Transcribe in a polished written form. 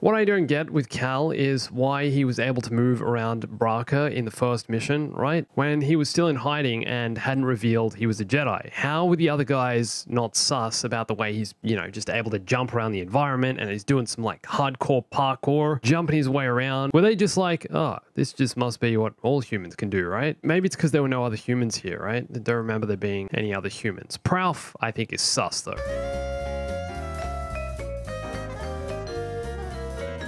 What I don't get with Cal is why he was able to move around Bracca in the first mission, right? When he was still in hiding and hadn't revealed he was a Jedi. How were the other guys not sus about the way he's, you know, just able to jump around the environment and he's doing some like hardcore parkour, jumping his way around? Were they just like, oh, this just must be what all humans can do, right? Maybe it's because there were no other humans here, right? I don't remember there being any other humans. Prauf, I think, is sus though.